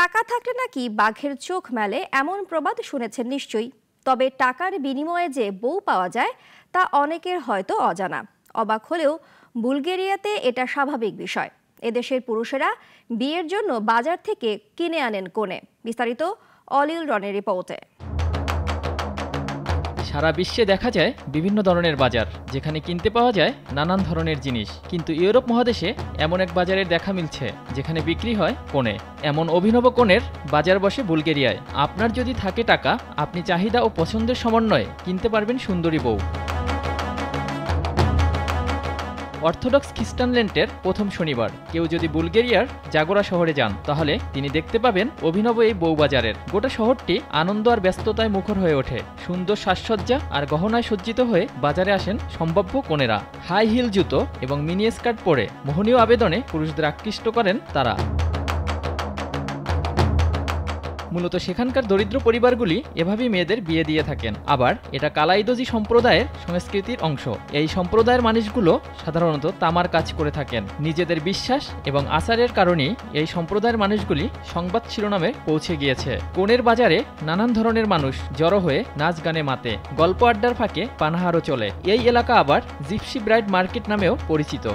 টাকা থাকলে নাকি বাঘের চোখ মেলে এমন প্রবাদ শুনেছেন নিশ্চয়ই। তবে টাকার বিনিময়ে যে বউ পাওয়া যায় তা অনেকের হয়তো অজানা। অবাক হলেও বুলগেরিয়াতে এটা স্বাভাবিক বিষয়। এদেশের পুরুষেরা বিয়ের জন্য বাজার থেকে কিনে আনেন কনে। বিস্তারিত অলিল রনের রিপোর্টে। সারা বিশ্বে দেখা যায় বিভিন্ন ধরনের বাজার, যেখানে কিনতে পাওয়া যায় নানান ধরনের জিনিস। কিন্তু ইউরোপ মহাদেশে এমন এক বাজারের দেখা মিলছে যেখানে বিক্রি হয় কনে। এমন অভিনব কনের বাজার বসে বুলগেরিয়ায়। আপনার যদি থাকে টাকা, আপনি চাহিদা ও পছন্দের সমন্বয়ে কিনতে পারবেন সুন্দরী বউ। অর্থোডক্স খ্রিস্টানল্যান্ডের প্রথম শনিবার কেউ যদি বুলগেরিয়ার জাগোরা শহরে যান, তাহলে তিনি দেখতে পাবেন অভিনব এই বউবাজারের। গোটা শহরটি আনন্দ আর ব্যস্ততায় মুখর হয়ে ওঠে। সুন্দর সাজসজ্জা আর গহনায় সজ্জিত হয়ে বাজারে আসেন সম্ভাব্য কনেরা। হাই হিল জুতো এবং মিনি স্কার্ট পরে মোহনীয় আবেদনে পুরুষদের আকৃষ্ট করেন তারা। মূলত সেখানকার দরিদ্র পরিবারগুলি এভাবেই মেয়েদের বিয়ে দিয়ে থাকেন। আবার এটা কালাইদোজি সম্প্রদায়ের সংস্কৃতির অংশ। এই সম্প্রদায়ের মানুষগুলো সাধারণত তামার কাজ করে থাকেন। নিজেদের বিশ্বাস এবং আচারের কারণেই এই সম্প্রদায়ের মানুষগুলি সংবাদ শিরোনামে পৌঁছে গিয়েছে। কনের বাজারে নানান ধরনের মানুষ জড়ো হয়ে নাচ গানে মাতে, গল্প আড্ডার ফাঁকে পানাহারও চলে। এই এলাকা আবার জিপসি ব্রাইড মার্কেট নামেও পরিচিত।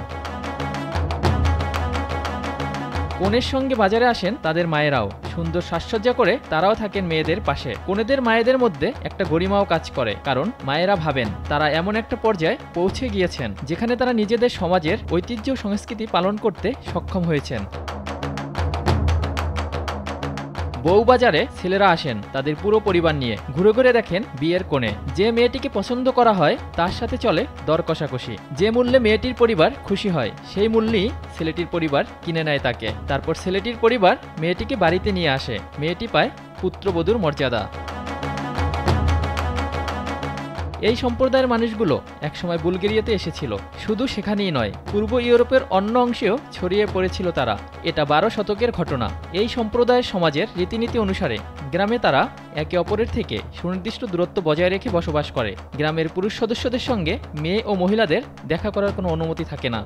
কনের সঙ্গে বাজারে আসেন তাদের মায়েরাও। সুন্দর সাজসজ্জা করে তারাও থাকেন মেয়েদের পাশে। কনেদের মায়েদের মধ্যে একটা গরিমাও কাজ করে, কারণ মায়েরা ভাবেন তারা এমন একটা পর্যায়ে পৌঁছে গিয়েছেন যেখানে তারা নিজেদের সমাজের ঐতিহ্য ও সংস্কৃতি পালন করতে সক্ষম হয়েছেন। বউ বাজারে ছেলেরা আসেন তাদের পুরো পরিবার নিয়ে। ঘুরে ঘুরে দেখেন বিয়ের কনে। যে মেয়েটিকে পছন্দ করা হয় তার সাথে চলে দর কষাকষি। যে মূল্যে মেয়েটির পরিবার খুশি হয়, সেই মূল্যেই ছেলেটির পরিবার কিনে নেয় তাকে। তারপর ছেলেটির পরিবার মেয়েটিকে বাড়িতে নিয়ে আসে। মেয়েটি পায় পুত্রবধূর মর্যাদা। এই সম্প্রদায়ের মানুষগুলো একসময় বুলগেরিয়াতে এসেছিল। শুধু সেখানেই নয়, পূর্ব ইউরোপের অন্য অংশেও ছড়িয়ে পড়েছিল তারা। এটা 12 শতকের ঘটনা। এই সম্প্রদায়ের সমাজের রীতিনীতি অনুসারে গ্রামে তারা একে অপরের থেকে সুনির্দিষ্ট দূরত্ব বজায় রেখে বসবাস করে। গ্রামের পুরুষ সদস্যদের সঙ্গে মেয়ে ও মহিলাদের দেখা করার কোনো অনুমতি থাকে না।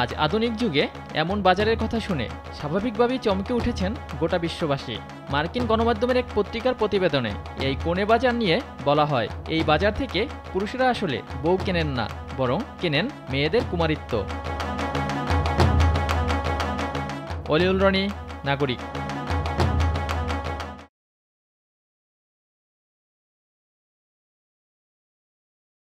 আজ আধুনিক যুগে এমন বাজারের কথা শুনে স্বাভাবিকভাবেই চমকে উঠেছেন গোটা বিশ্ববাসী। মার্কিন গণমাধ্যমের এক পত্রিকার প্রতিবেদনে এই কনে বাজার নিয়ে বলা হয়, এই বাজার থেকে পুরুষেরা আসলে বউ কেনেন না, বরং কেনেন মেয়েদের কুমারিত্ব। অলিউল রনি, নাগরিক।